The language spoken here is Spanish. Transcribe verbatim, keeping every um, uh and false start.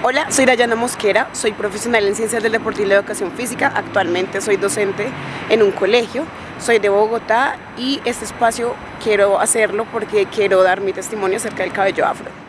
Hola, soy Dayana Mosquera, soy profesional en Ciencias del Deporte y la Educación Física. Actualmente soy docente en un colegio, soy de Bogotá y este espacio quiero hacerlo porque quiero dar mi testimonio acerca del cabello afro.